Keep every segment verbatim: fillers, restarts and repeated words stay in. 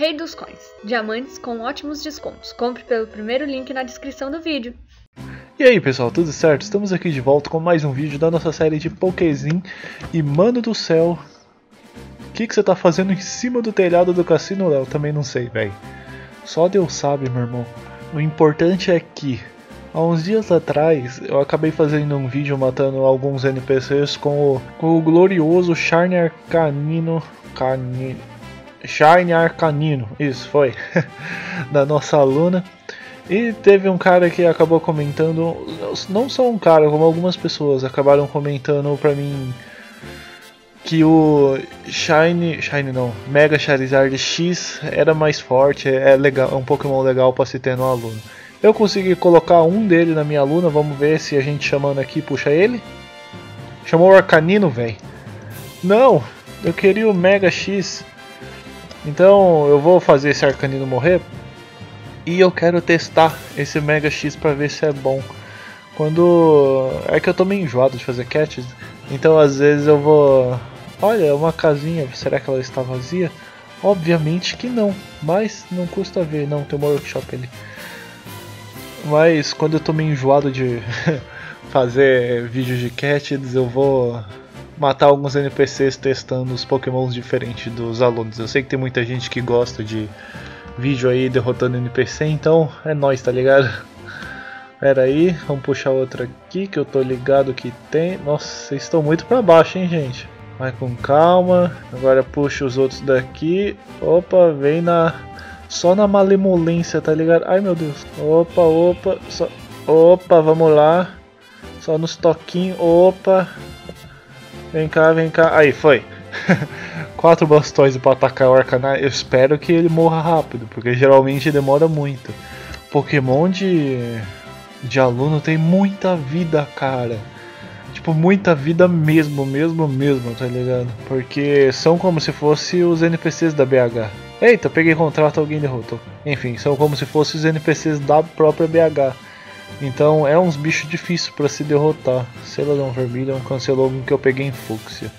Rei dos Coins, diamantes com ótimos descontos. Compre pelo primeiro link na descrição do vídeo. E aí pessoal, tudo certo? Estamos aqui de volta com mais um vídeo da nossa série de Pokézinho. E mano do céu, o que, que você tá fazendo em cima do telhado do cassino, Léo? Também não sei, velho. Só Deus sabe, meu irmão. O importante é que há uns dias atrás eu acabei fazendo um vídeo matando alguns N P Cs com o, com o glorioso Charner Canino, Canino, Shiny Arcanino, isso foi, da nossa aluna. E teve um cara que acabou comentando, não só um cara, como algumas pessoas acabaram comentando pra mim que o Shiny, Shiny não, Mega Charizard X era mais forte, é, legal, é um Pokémon legal pra se ter no aluno. Eu consegui colocar um dele na minha aluna, vamos ver se a gente chamando aqui puxa ele. Chamou o Arcanino, velho. Não, eu queria o Mega X. Então eu vou fazer esse Arcanino morrer. E eu quero testar esse Mega X pra ver se é bom. Quando... é que eu tô meio enjoado de fazer catches. Então às vezes eu vou... olha, uma casinha, será que ela está vazia? Obviamente que não. Mas não custa ver, não, tem um workshop ali. Mas quando eu tô meio enjoado de fazer vídeos de catches, eu vou... matar alguns N P Cs testando os Pokémons diferentes dos alunos. Eu sei que tem muita gente que gosta de vídeo aí derrotando N P C, então é nóis, tá ligado? Pera aí, vamos puxar outra aqui que eu tô ligado que tem. Nossa, vocês estão muito pra baixo, hein, gente? Vai com calma. Agora puxa os outros daqui. Opa, vem na... só na malemolência, tá ligado? Ai, meu Deus. Opa, opa. Só... opa, vamos lá. Só nos toquinhos. Opa. Vem cá, vem cá. Aí, foi. Quatro Blastoise pra atacar o Arcanine. Eu espero que ele morra rápido, porque geralmente demora muito. Pokémon de... de aluno tem muita vida, cara. Tipo, muita vida mesmo, mesmo, mesmo, tá ligado? Porque são como se fosse os N P Cs da B H. Eita, peguei contrato, alguém derrotou. Enfim, são como se fossem os N P Cs da própria B H. Então é uns bichos difíceis pra se derrotar. Seladão Vermilion cancelou um que eu peguei em Fúcsia.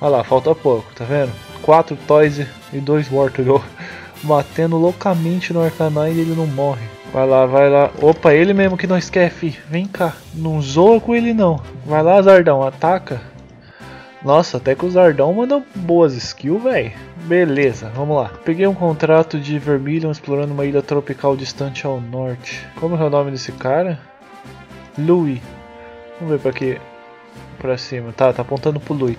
Olha lá, falta pouco, tá vendo? quatro Toys e dois Wartortle batendo loucamente no Arcanine e ele não morre. Vai lá, vai lá. Opa, ele mesmo que nós quer, fi. Vem cá. Não zoa com ele não. Vai lá, Zardão, ataca. Nossa, até que o Zardão manda boas skills, velho. Beleza, vamos lá. Peguei um contrato de Vermilion explorando uma ilha tropical distante ao norte. Como é o nome desse cara? Louis. Vamos ver pra aqui. Pra cima. Tá, tá apontando pro Louis.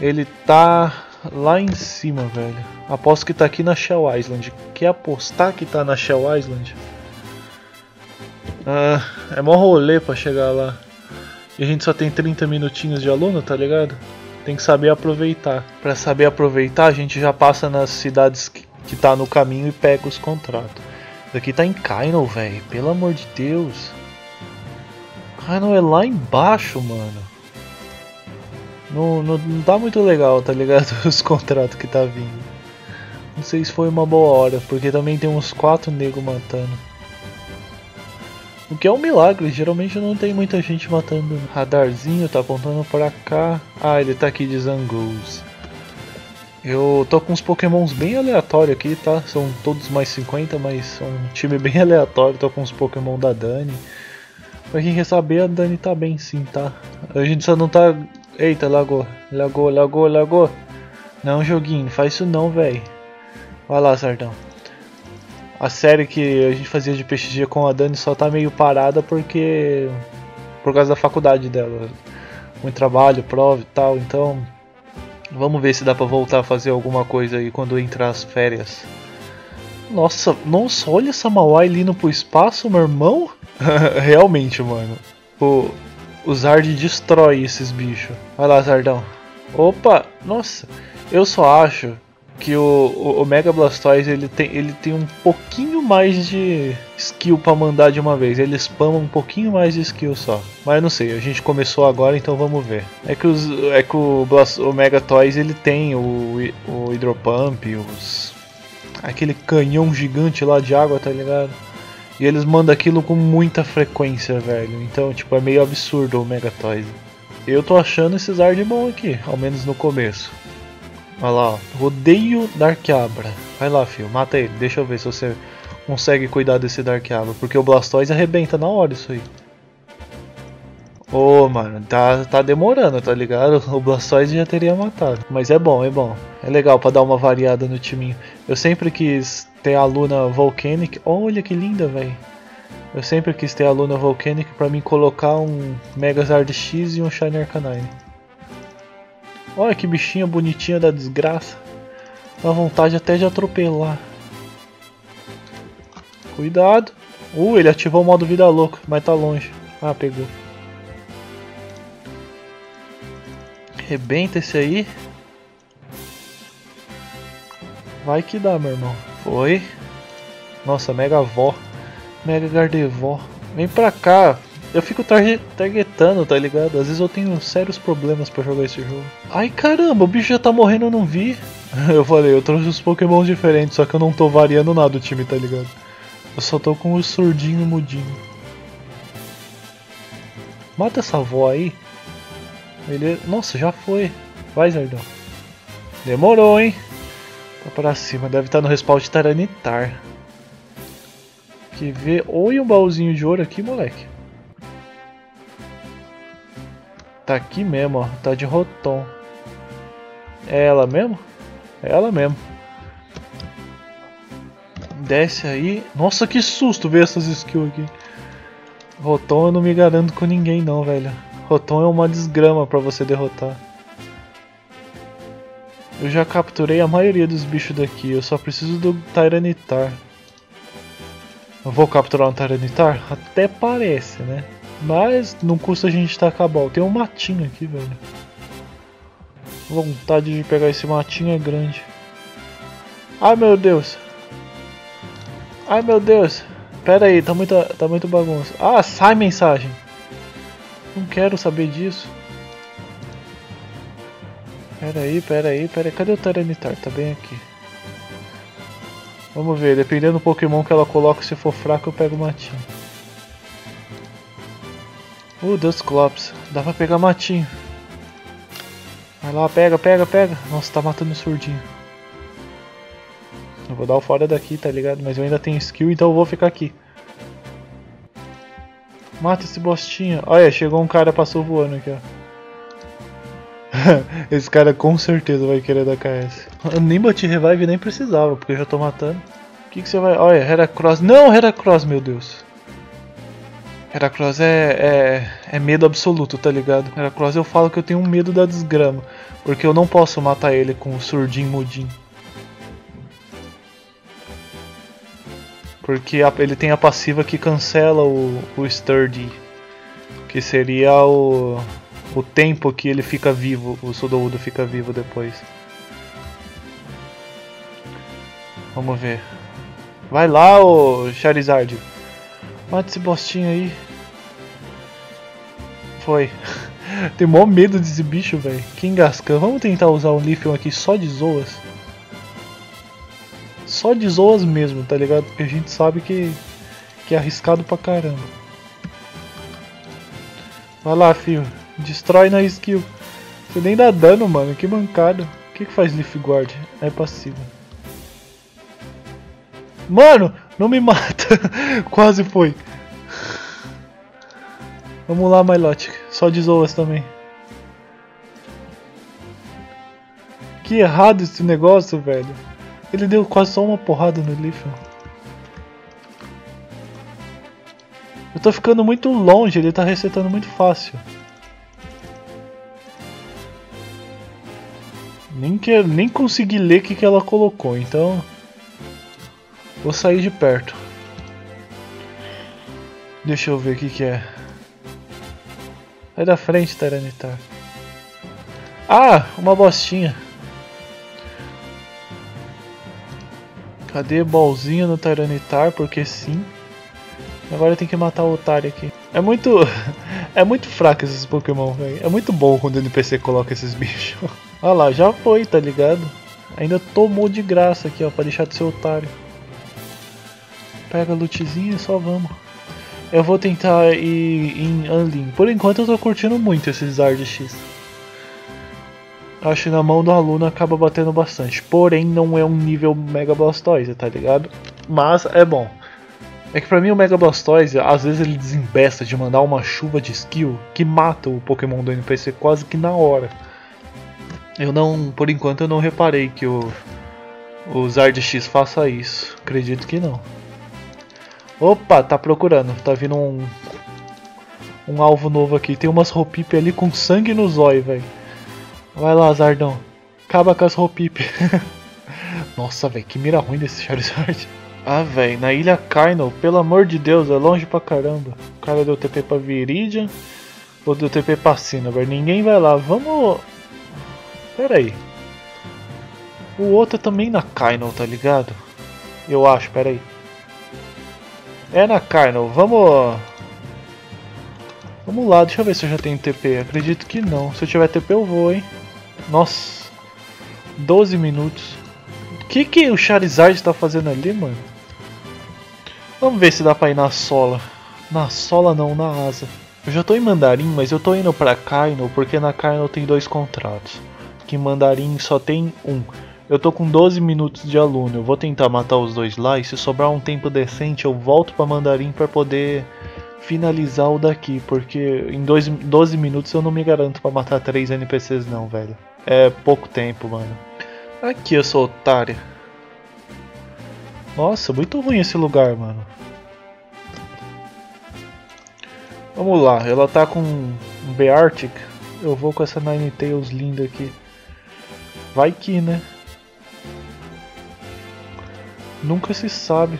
Ele tá lá em cima, velho. Aposto que tá aqui na Shell Island. Quer apostar que tá na Shell Island? Ah, é mó rolê pra chegar lá. E a gente só tem trinta minutinhos de aluno, tá ligado? Tem que saber aproveitar. Pra saber aproveitar, a gente já passa nas cidades que, que tá no caminho e pega os contratos. Isso aqui tá em Kaino, velho. Pelo amor de Deus. Kaino é lá embaixo, mano. Não, não, não tá muito legal, tá ligado? Os contratos que tá vindo. Não sei se foi uma boa hora, porque também tem uns quatro negros matando. O que é um milagre, geralmente não tem muita gente matando. Radarzinho tá apontando pra cá. Ah, ele tá aqui de Zangos. Eu tô com uns Pokémons bem aleatórios aqui, tá? São todos mais cinquenta, mas é um time bem aleatório. Tô com uns Pokémon da Dani. Pra quem quer saber, a Dani tá bem sim, tá? A gente só não tá... eita, lagou, lagou, lagou, lagou. Não, joguinho, não faz isso não, velho. Vai lá, Sardão. A série que a gente fazia de P X G com a Dani só tá meio parada porque... por causa da faculdade dela. Muito trabalho, prova e tal, então... vamos ver se dá pra voltar a fazer alguma coisa aí quando entrar as férias. Nossa, nossa, olha essa Mawai indo pro espaço, meu irmão. Realmente, mano. O, o Zard destrói esses bichos. Vai lá, Zardão. Opa, nossa. Eu só acho... que o, o Mega Blastoise ele tem, ele tem um pouquinho mais de skill pra mandar de uma vez. Ele spama um pouquinho mais de skill só. Mas eu não sei, a gente começou agora, então vamos ver. É que, os, é que o, Blast, o Mega Toys ele tem o, o Hydro Pump, os, aquele canhão gigante lá de água, tá ligado? E eles mandam aquilo com muita frequência, velho. Então, tipo, é meio absurdo o Mega Toys. Eu tô achando esses Zard bom aqui, ao menos no começo. Olha lá, ó. Rodeio Darkiabra. Vai lá, filho, mata ele. Deixa eu ver se você consegue cuidar desse Darkiabra. Porque o Blastoise arrebenta na hora isso aí. Ô, oh, mano, tá, tá demorando, tá ligado? O Blastoise já teria matado. Mas é bom, é bom. É legal pra dar uma variada no timinho. Eu sempre quis ter a Luna Volcanic. Olha que linda, velho. Eu sempre quis ter a Luna Volcanic pra mim colocar um Megazard X e um Charner Canino. Olha que bichinha bonitinha da desgraça. Dá vontade até de atropelar. Cuidado. Uh, ele ativou o modo vida louca, mas tá longe. Ah, pegou. Arrebenta esse aí. Vai que dá, meu irmão. Foi. Nossa, Mega Vó. Mega Gardevoir. Vem pra cá. Eu fico target targetando, tá ligado? Às vezes eu tenho sérios problemas pra jogar esse jogo. Ai, caramba, o bicho já tá morrendo, eu não vi. Eu falei, eu trouxe os pokémons diferentes, só que eu não tô variando nada o time, tá ligado? Eu só tô com o surdinho mudinho. Mata essa avó aí. Ele... Nossa, já foi. Vai, Zardão. Demorou, hein? Tá pra cima, deve estar no respawn de Tyranitar. Que ver... Oi, um baúzinho de ouro aqui, moleque. Tá aqui mesmo, ó. Tá de Rotom. É ela mesmo? É ela mesmo. Desce aí. Nossa, que susto ver essas skills aqui. Rotom eu não me garanto com ninguém não, velho. Rotom é uma desgrama pra você derrotar. Eu já capturei a maioria dos bichos daqui. Eu só preciso do Tyranitar. Eu vou capturar um Tyranitar? Até parece, né? Mas não custa a gente tacar a bola. Tem um matinho aqui, velho. Vontade de pegar esse matinho é grande. Ai, meu Deus. Ai, meu Deus. Pera aí, tá muito, tá muito bagunça. Ah, sai mensagem. Não quero saber disso. Pera aí, pera aí, pera aí. Cadê o Tyranitar? Tá bem aqui. Vamos ver. Dependendo do Pokémon que ela coloca, se for fraco, eu pego o matinho. Uh, Dusclops. Dá pra pegar matinho. Vai lá, pega, pega, pega. Nossa, tá matando o surdinho. Eu vou dar o fora daqui, tá ligado? Mas eu ainda tenho skill, então eu vou ficar aqui. Mata esse bostinho. Olha, chegou um cara, passou voando aqui, ó. Esse cara com certeza vai querer dar K S. Eu nem bati revive, nem precisava, porque eu já tô matando. O que que você vai... Olha, Heracross. Não, Heracross, meu Deus. Heracross é, é, é medo absoluto, tá ligado? Heracross eu falo que eu tenho medo da desgrama. Porque eu não posso matar ele com o surdinho mudinho. Porque a, ele tem a passiva que cancela o, o Sturdy. Que seria o, o tempo que ele fica vivo, o Sudowoodo fica vivo depois. Vamos ver. Vai lá, ô Charizard. Mata esse bostinho aí. Foi. Tenho mó medo desse bicho, velho. Kangaskhan. Vamos tentar usar o Leafeon aqui só de zoas. Só de zoas mesmo, tá ligado? Porque a gente sabe que, que é arriscado pra caramba. Vai lá, filho. Destrói na skill. Você nem dá dano, mano. Que mancada. O que que faz Leaf Guard? É passivo. Mano! Não me mata! Quase foi! Vamos lá, Milotic. Só de zoas também. Que errado esse negócio, velho. Ele deu quase só uma porrada no Leafeon. Eu tô ficando muito longe, ele tá resetando muito fácil. Nem, que, nem consegui ler o que, que ela colocou, então... Vou sair de perto. Deixa eu ver o que que é. Sai da frente, Tyranitar. Ah, uma bostinha. Cadê bolzinha no Tyranitar? Porque sim. Agora tem que matar o otário aqui. É muito... é muito fraco esses Pokémon, velho. É muito bom quando o N P C coloca esses bichos. Olha lá, já foi, tá ligado? Ainda tomou de graça aqui, ó, pra deixar de ser otário. Pega a lootzinha e só vamos. Eu vou tentar ir em Anlin. Por enquanto eu tô curtindo muito esses Zard X. acho que na mão do aluno acaba batendo bastante. Porém, não é um nível Mega Blastoise, tá ligado? Mas é bom. É que pra mim o Mega Blastoise, às vezes ele desembesta de mandar uma chuva de skill que mata o Pokémon do N P C quase que na hora. Eu não, por enquanto eu não reparei que o, o Zard X faça isso. Acredito que não. Opa, tá procurando. Tá vindo um, um alvo novo aqui. Tem umas Hoppip ali com sangue no zóio, velho. Vai lá, Zardão. Acaba com as Hoppip. Nossa, velho, que mira ruim desse Charizard. Ah, velho, na ilha Kaino, pelo amor de Deus, é longe pra caramba. O cara deu T P pra Viridian, ou deu T P pra Sinaber. Ninguém vai lá, vamos... Pera aí. O outro é também na Kaino, tá ligado? Eu acho, pera aí. É na Kaino, vamos... Vamos lá, deixa eu ver se eu já tenho T P. Acredito que não. Se eu tiver T P eu vou, hein. Nossa. doze minutos. O que que o Charizard tá fazendo ali, mano? Vamos ver se dá pra ir na sola. Na sola não, na asa. Eu já tô em Mandarin, mas eu tô indo pra Kaino, porque na Kaino tem dois contratos. Que em Mandarin só tem um. Eu tô com doze minutos de aluno, eu vou tentar matar os dois lá, e se sobrar um tempo decente eu volto pra Mandarin pra poder finalizar o daqui. Porque em doze minutos eu não me garanto pra matar três N P Cs não, velho. É pouco tempo, mano. Aqui eu sou otário. Nossa, muito ruim esse lugar, mano. Vamos lá, ela tá com um Beartic. Eu vou com essa Nine Tails linda aqui. Vai que, né? Nunca se sabe.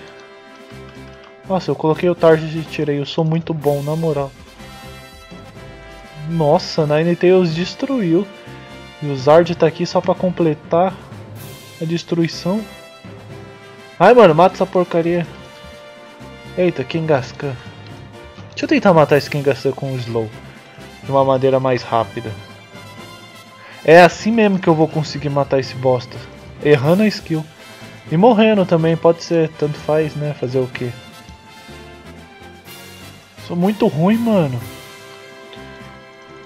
Nossa, eu coloquei o Target e tirei. Eu sou muito bom, na moral. Nossa, Nine Tails destruiu. E o Zard tá aqui só pra completar a destruição. Ai, mano, mata essa porcaria. Eita, Kangaskhan. Deixa eu tentar matar esse Kangaskhan com o Slow. De uma maneira mais rápida. É assim mesmo que eu vou conseguir matar esse bosta. Errando a skill. E morrendo também, pode ser. Tanto faz, né? Fazer o quê? Sou muito ruim, mano.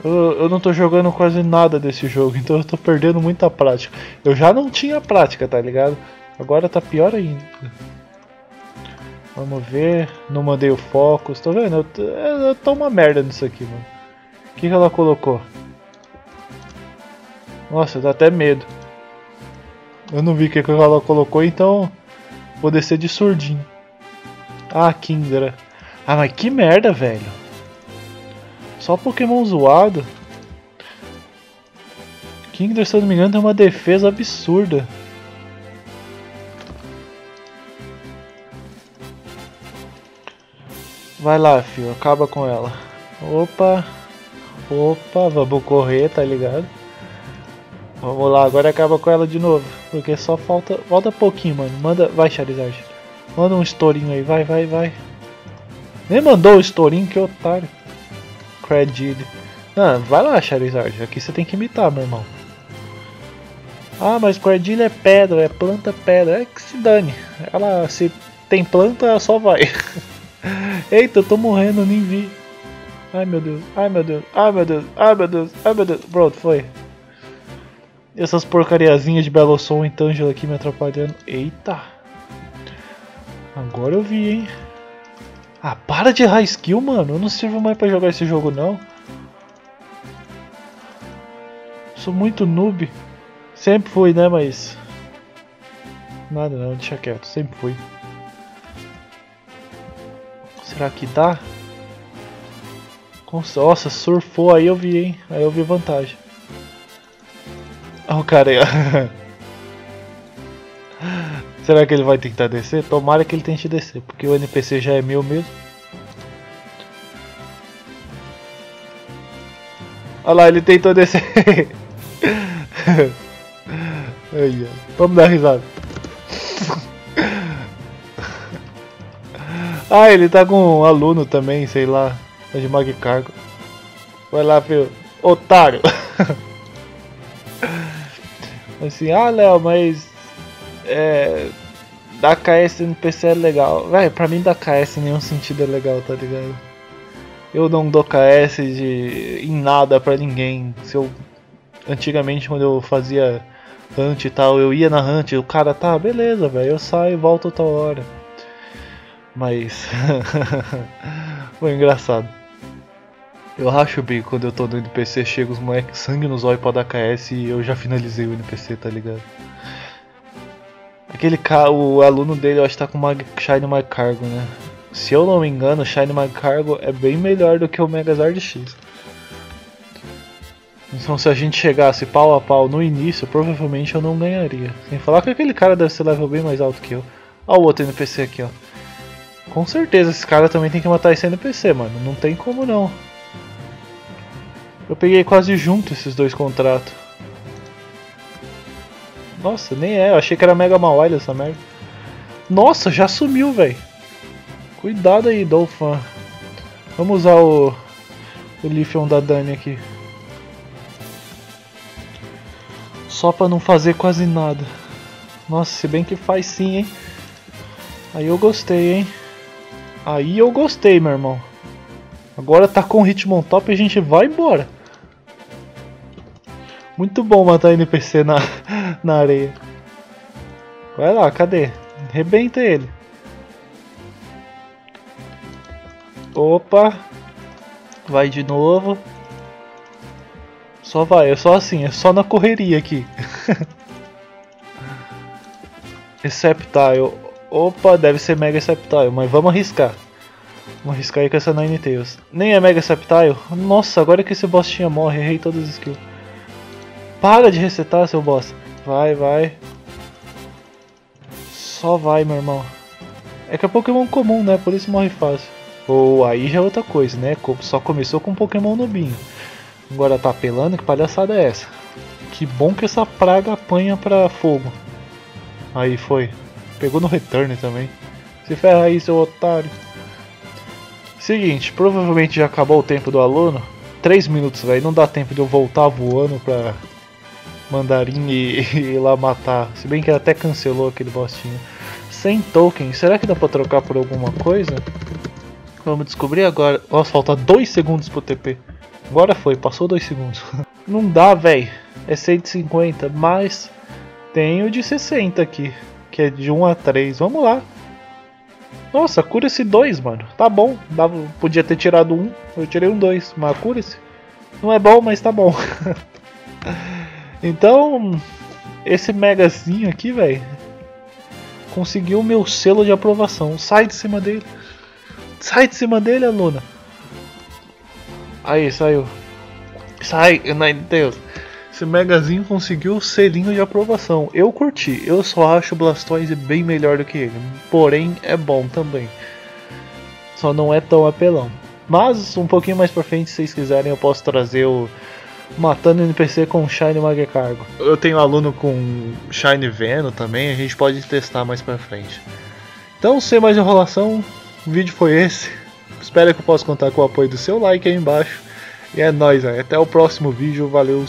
Eu, eu não tô jogando quase nada desse jogo, então eu tô perdendo muita prática. Eu já não tinha prática, tá ligado? Agora tá pior ainda. Vamos ver. Não mandei o Focus. Tá vendo? Eu, eu, eu tô uma merda nisso aqui, mano. O que, que ela colocou? Nossa, dá até medo. Eu não vi o que, que ela colocou, então vou descer de surdinho. Ah, Kingdra. Ah, mas que merda, velho. Só Pokémon zoado. Kingdra, se eu não me engano, tem uma defesa absurda. Vai lá, filho. Acaba com ela. Opa. Opa, vamos correr, tá ligado? Vamos lá, agora acaba com ela de novo. Porque só falta... Falta pouquinho, mano. Manda... Vai, Charizard. Manda um estourinho aí. Vai, vai, vai. Nem mandou o estourinho, que otário. Não, vai lá, Charizard. Aqui você tem que imitar, meu irmão. Ah, mas Credilha é pedra, é planta pedra. É que se dane. Ela, se tem planta, ela só vai. Eita, eu tô morrendo, nem vi. Ai, meu Deus. Ai, meu Deus. Ai, meu Deus. Ai, meu Deus. Ai, meu Deus. Pronto, foi. Essas porcariazinhas de Belo Som e Tângela aqui me atrapalhando. Eita. Agora eu vi, hein. Ah, para de errar skill, mano. Eu não sirvo mais pra jogar esse jogo, não. Sou muito noob. Sempre fui, né, mas... Nada não, deixa quieto. Sempre fui. Será que dá? Nossa, surfou aí eu vi, hein. Aí eu vi vantagem. Ah, o cara aí, será que ele vai tentar descer? Tomara que ele tente descer, porque o N P C já é meu mesmo. Olha lá, ele tentou descer. Aí, vamos dar risada. Ah, ele tá com um aluno também, sei lá. Tá de Magcargo. Vai lá, filho. Otário. Assim, ah, Léo, mas... É, dar K S no P C é legal. Véi, pra mim dar K S em nenhum sentido é legal, tá ligado? Eu não dou K S de, em nada pra ninguém. Se eu antigamente quando eu fazia hunt e tal, eu ia na hunt, o cara, tá, beleza, velho, eu saio e volto outra hora. Mas foi engraçado. Eu racho o bico quando eu tô no N P C, chega os moleques sangue nos olhos pra dar K S e eu já finalizei o N P C, tá ligado? Aquele cara, o aluno dele, eu acho que tá com uma Shiny Magcargo, né? Se eu não me engano, o Shiny Magcargo é bem melhor do que o Megazard X. Então se a gente chegasse pau a pau no início, provavelmente eu não ganharia. Sem falar que aquele cara deve ser level bem mais alto que eu. Olha o outro N P C aqui, ó. Com certeza esse cara também tem que matar esse N P C, mano. Não tem como não. Eu peguei quase junto esses dois contratos. Nossa, nem é. Eu achei que era Mega Mawile essa merda. Nossa, já sumiu, velho. Cuidado aí, Dolphin. Vamos usar o, o Leafeon da Dani aqui. Só pra não fazer quase nada. Nossa, se bem que faz sim, hein. Aí eu gostei, hein. Aí eu gostei, meu irmão. Agora tá com o Hitmon top e a gente vai embora. Muito bom matar N P C na, na areia. Vai lá, cadê? Rebenta ele. Opa. Vai de novo. Só vai, é só assim, é só na correria aqui. Sceptile. Opa, deve ser Mega Sceptile, mas vamos arriscar. Vamos arriscar aí com essa Nine Tails. Nem é Mega Sceptile? Nossa, agora que esse bostinha morre, errei todas as skills. Para de resetar, seu boss. Vai, vai. Só vai, meu irmão. É que é Pokémon comum, né? Por isso morre fácil. Ou aí já é outra coisa, né? Só começou com Pokémon nubinho. Agora tá apelando, que palhaçada é essa? Que bom que essa praga apanha pra fogo. Aí foi. Pegou no return também. Se ferra aí, seu otário. Seguinte, provavelmente já acabou o tempo do aluno. três minutos, velho. Não dá tempo de eu voltar voando pra Mandarim e, e ir lá matar. Se bem que ele até cancelou aquele bostinho. Sem token. Será que dá pra trocar por alguma coisa? Vamos descobrir agora. Nossa, falta dois segundos pro T P. Agora foi, passou dois segundos. Não dá, velho. É cento e cinquenta, mas tem o de sessenta aqui. Que é de um a três. Vamos lá. Nossa, cura-se dois, mano. Tá bom. Dava, podia ter tirado um. Eu tirei um dois. Mas cura-se. Não é bom, mas tá bom. Então, esse megazinho aqui, velho, conseguiu o meu selo de aprovação. Sai de cima dele. Sai de cima dele, aluna. Aí, saiu. Sai, Nine Tails. Esse megazinho conseguiu o selinho de aprovação. Eu curti, eu só acho o Blastoise bem melhor do que ele. Porém, é bom também. Só não é tão apelão. Mas, um pouquinho mais pra frente, se vocês quiserem, eu posso trazer o matando N P C com Shiny Magcargo. Eu tenho aluno com Shiny Venom também, a gente pode testar mais pra frente. Então, sem mais enrolação, o vídeo foi esse. Espero que eu possa contar com o apoio do seu like aí embaixo. E é nóis, véio. Até o próximo vídeo, valeu!